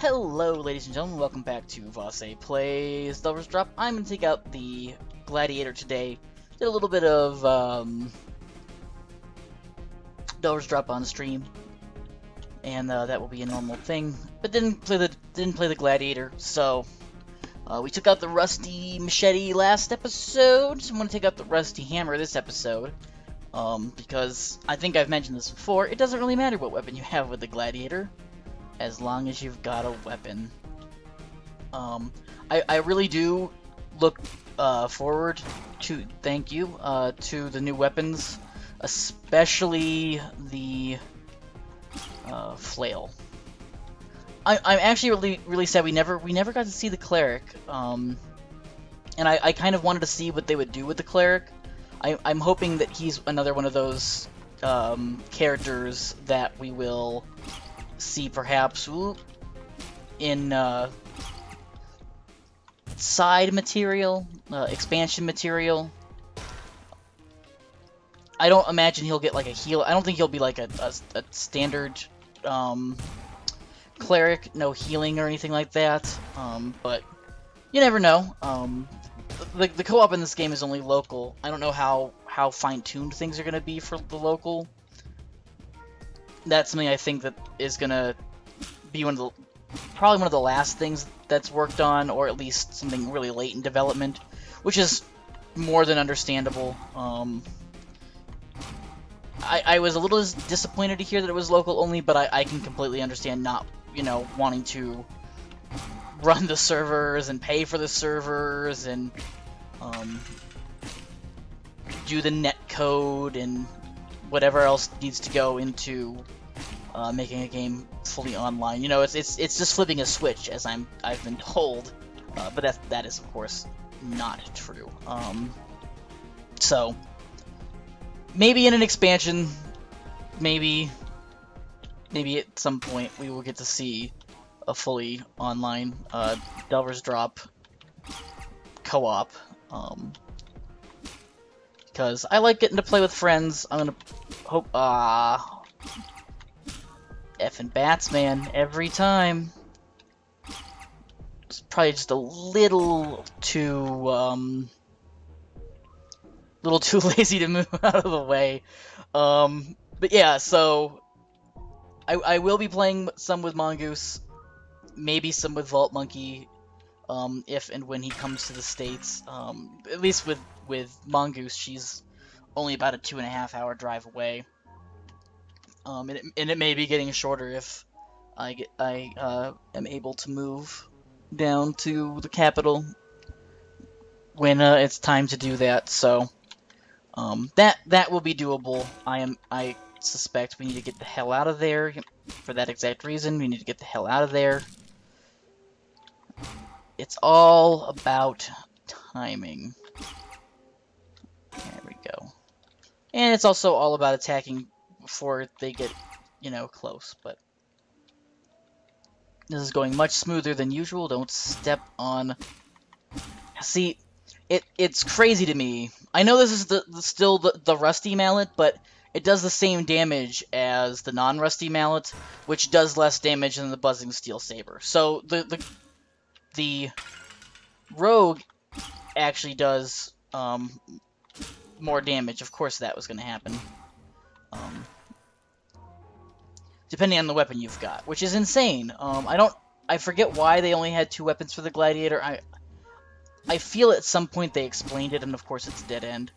Hello ladies and gentlemen, welcome back to Vasae Plays Delver's Drop. I'm going to take out the Gladiator today. Did a little bit of Delver's Drop on stream, and that will be a normal thing. But didn't play the Gladiator, so we took out the rusty machete last episode, so I'm going to take out the rusty hammer this episode. Because I think I've mentioned this before, it doesn't really matter what weapon you have with the Gladiator. As long as you've got a weapon. I really do look forward to, to the new weapons, especially the flail. I'm actually really sad we never got to see the cleric, and I kind of wanted to see what they would do with the cleric. I'm hoping that he's another one of those characters that we will see perhaps in side material, expansion material. I don't imagine he'll get like a heal. I don't think he'll be like a standard cleric, no healing or anything like that, but you never know. The co-op in this game is only local. I don't know how fine-tuned things are going to be for the local. That's something I think that is gonna be probably one of the last things that's worked on, or at least something really late in development, which is more than understandable. I was a little disappointed to hear that it was local only, but I can completely understand not, you know, wanting to run the servers and pay for the servers and do the net code and whatever else needs to go into making a game fully online. You know, it's just flipping a switch, as I've been told, but that is of course not true. So maybe in an expansion, maybe at some point we will get to see a fully online Delver's Drop co-op. Because I like getting to play with friends. I'm gonna hope. Effing bats, man, every time. It's probably just a little too lazy to move out of the way. But yeah, so I will be playing some with Mongoose, maybe some with Vault Monkey, if and when he comes to the States. At least with Mongoose, she's only about a 2.5 hour drive away, and it may be getting shorter if I am able to move down to the capital when it's time to do that. So that will be doable. I suspect we need to get the hell out of there for that exact reason. We need to get the hell out of there. It's all about timing. There we go. And it's also all about attacking before they get, you know, close, but this is going much smoother than usual. Don't step on... See, it's crazy to me. I know this is still the rusty mallet, but it does the same damage as the non-rusty mallet, which does less damage than the buzzing steel saber. So the rogue actually does more damage. Of course that was going to happen. Depending on the weapon you've got, which is insane. I forget why they only had 2 weapons for the Gladiator. I feel at some point they explained it, and of course it's dead end.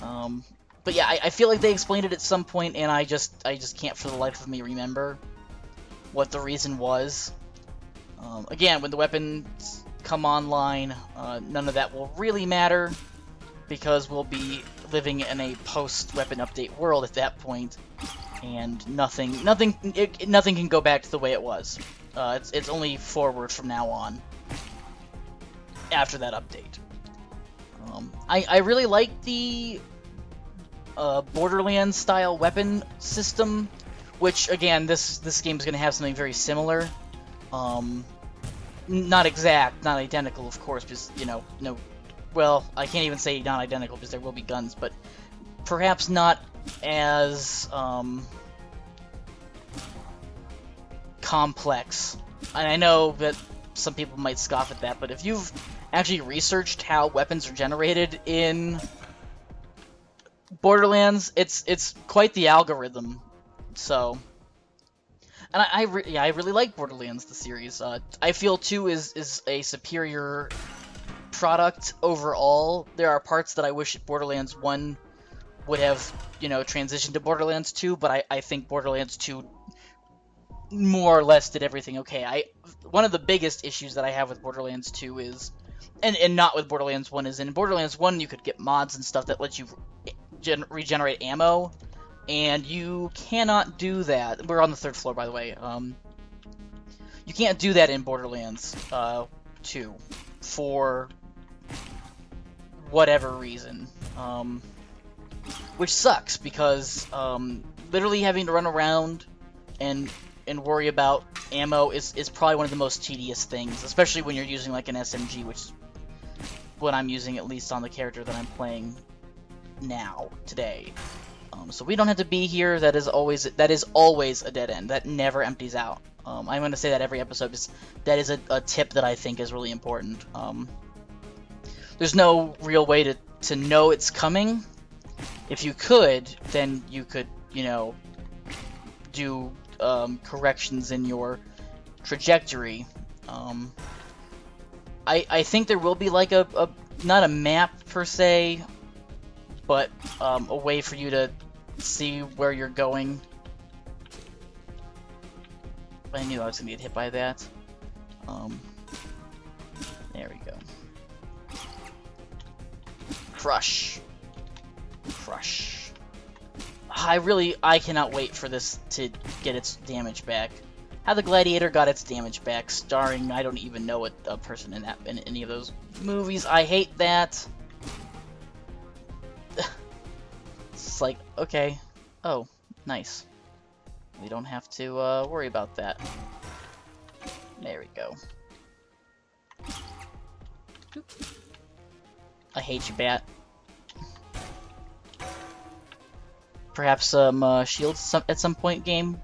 But yeah, I feel like they explained it at some point, and I just can't for the life of me remember what the reason was. Again, when the weapons come online, none of that will really matter, because we'll be living in a post-weapon update world at that point, and nothing can go back to the way it was. It's only forward from now on, after that update. I really like the Borderlands style weapon system, which again, this game is going to have something very similar. Not exact, not identical, of course, because, you know, no. Well, I can't even say non-identical because there will be guns, but perhaps not as complex and I know that some people might scoff at that, but if you've actually researched how weapons are generated in Borderlands, it's quite the algorithm. So, and I really like Borderlands, the series. I feel 2 is a superior product overall. There are parts that I wish Borderlands 1 would have, you know, transitioned to Borderlands 2, but I think Borderlands 2 more or less did everything okay. One of the biggest issues that I have with Borderlands 2 is, and not with Borderlands 1, is in Borderlands 1 you could get mods and stuff that let you regenerate ammo, and you cannot do that. We're on the 3rd floor, by the way. You can't do that in Borderlands 2 for whatever reason, which sucks, because literally having to run around and worry about ammo is probably one of the most tedious things, especially when you're using like an SMG, which is what I'm using, at least on the character that I'm playing now, today. So we don't have to be here. That is always a dead end. That never empties out. I'm going to say that every episode, because that is a tip that I think is really important. There's no real way to know it's coming. If you could, then you could, you know, do corrections in your trajectory. I think there will be like a not a map per se, but a way for you to see where you're going. I knew I was gonna get hit by that. There we go. Crush. I cannot wait for this to get its damage back. How the Gladiator got its damage back, starring I don't even know what a person in any of those movies. I hate that. It's like, okay, oh, nice. We don't have to worry about that. There we go. I hate you, bat. Perhaps some shields at some point, game,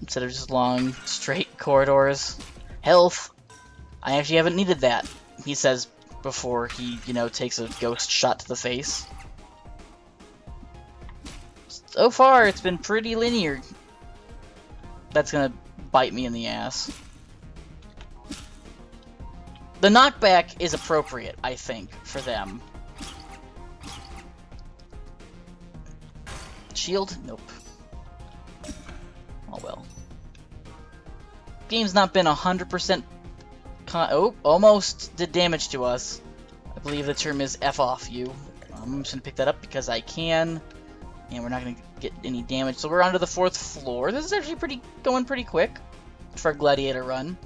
instead of just long, straight corridors. Health. I actually haven't needed that, he says, before he, you know, takes a ghost shot to the face. So far, it's been pretty linear. That's gonna bite me in the ass. The knockback is appropriate, I think, for them. Shield? Nope. Oh well. Game's not been 100% oh, almost did damage to us. I believe the term is F off you. I'm just gonna pick that up because I can, and we're not gonna get any damage. So we're onto the 4th floor. This is actually going pretty quick for a Gladiator run.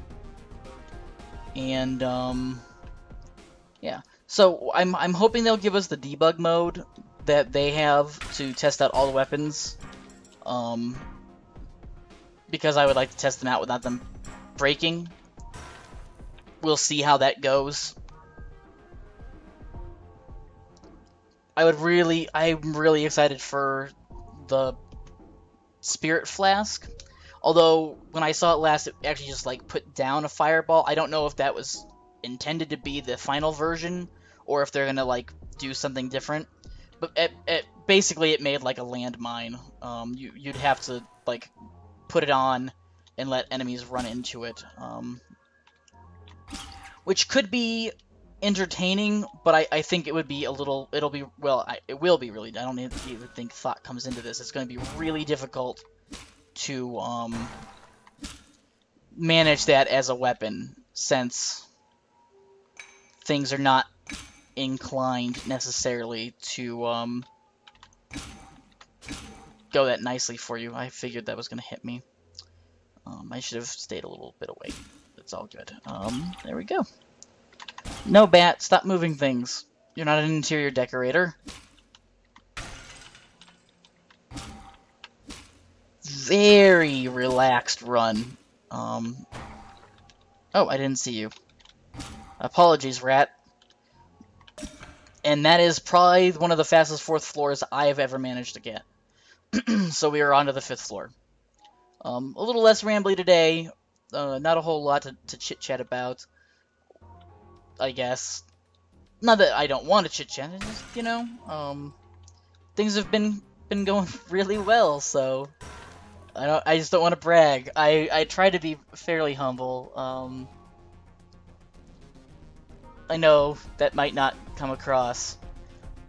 And yeah. So I'm hoping they'll give us the debug mode that they have to test out all the weapons. Because I would like to test them out without them breaking. We'll see how that goes. I'm really excited for the Spirit Flask. Although, when I saw it last, it actually just, like, put down a fireball. I don't know if that was intended to be the final version, or if they're gonna, like, do something different. But basically, it made, like, a landmine. You'd have to, like, put it on and let enemies run into it. Which could be entertaining, but I think it would be a little, it will be really, I don't even think thought comes into this. It's going to be really difficult to manage that as a weapon, since things are not inclined necessarily to go that nicely for you. I figured that was going to hit me. I should have stayed a little bit away. It's all good. There we go. No, bat, stop moving things. You're not an interior decorator. Very relaxed run. Oh, I didn't see you. Apologies, rat. And that is probably one of the fastest 4th floors I've ever managed to get. So we are on to the 5th floor. A little less rambly today. Not a whole lot to chit-chat about, I guess. Not that I don't want to chit-chat, it's just, you know, things have been going really well, so I just don't want to brag. I try to be fairly humble. I know that might not come across.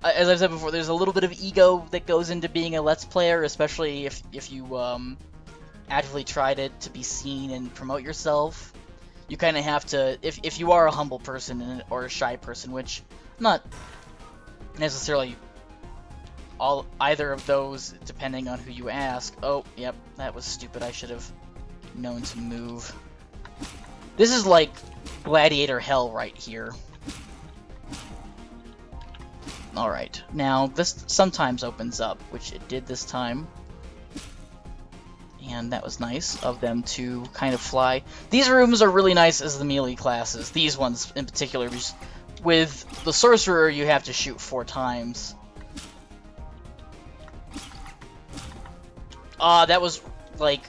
As I've said before, there's a little bit of ego that goes into being a Let's Player, especially if you actively try to be seen and promote yourself. You kind of have to, if you are a humble person or a shy person, which I'm not necessarily either of those, depending on who you ask. Oh, yep, that was stupid. I should have known to move. This is like Gladiator hell right here. Alright, now this sometimes opens up, which it did this time. And that was nice of them to kind of fly. These rooms are really nice as the melee classes. These ones in particular. With the sorcerer, you have to shoot 4 times. That was, like,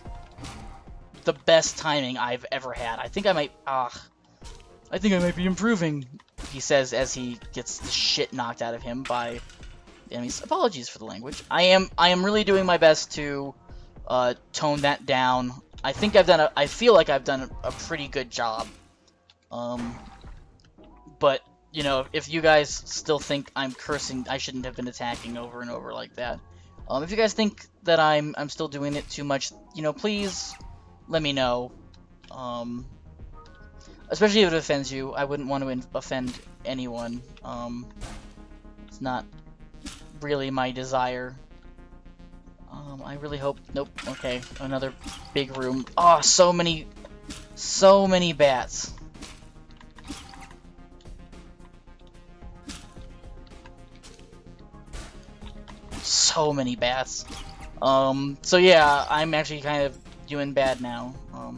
the best timing I've ever had. I think I might... I think I might be improving, he says as he gets the shit knocked out of him by enemies. Apologies for the language. I am really doing my best to... tone that down. I think I've done I feel like I've done a pretty good job. But, you know, if you guys still think I'm cursing, I shouldn't have been attacking over and over like that. If you guys think that I'm still doing it too much, you know, please let me know. Especially if it offends you. I wouldn't want to offend anyone. It's not really my desire. I really hope... Nope. Okay. Another big room. Oh, so many... So many bats. So many bats. So yeah, I'm actually kind of doing bad now.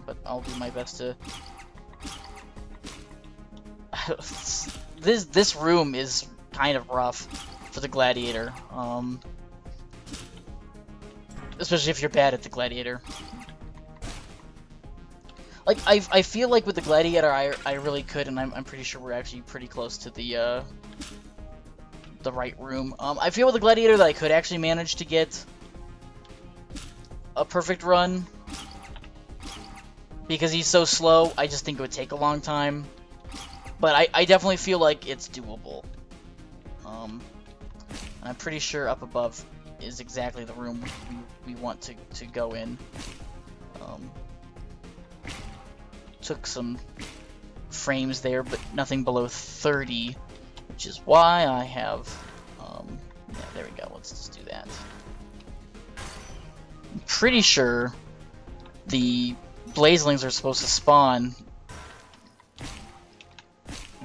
But I'll do my best to... This room is kind of rough for the Gladiator. Especially if you're bad at the Gladiator. Like, I feel like with the Gladiator, I really could, and I'm pretty sure we're actually pretty close to the right room. I feel with the Gladiator that I could actually manage to get a perfect run. Because he's so slow, I just think it would take a long time. But I definitely feel like it's doable. I'm pretty sure up above... is exactly the room we want to go in. Took some frames there, but nothing below 30, which is why I have... yeah, there we go, let's just do that. I'm pretty sure the Blazelings are supposed to spawn.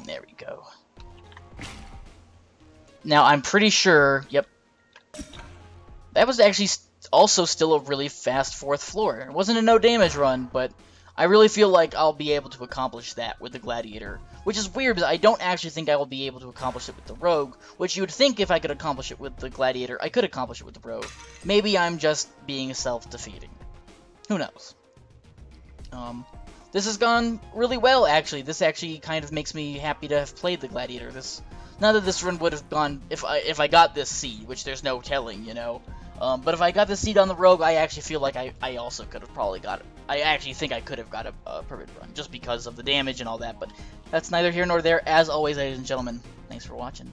There we go. Now, I'm pretty sure... Yep. That was actually also still a really fast 4th floor. It wasn't a no damage run, but I really feel like I'll be able to accomplish that with the Gladiator. Which is weird, because I don't actually think I will be able to accomplish it with the Rogue, which you would think if I could accomplish it with the Gladiator, I could accomplish it with the Rogue. Maybe I'm just being self-defeating. Who knows? This has gone really well, actually. This actually kind of makes me happy to have played the Gladiator. Not that this run would have gone if I got this seed, which there's no telling, you know. But if I got the seed on the Rogue, I actually feel like I also could have probably got it. I actually think I could have got a perfect run, just because of the damage and all that, but that's neither here nor there. As always, ladies and gentlemen, thanks for watching.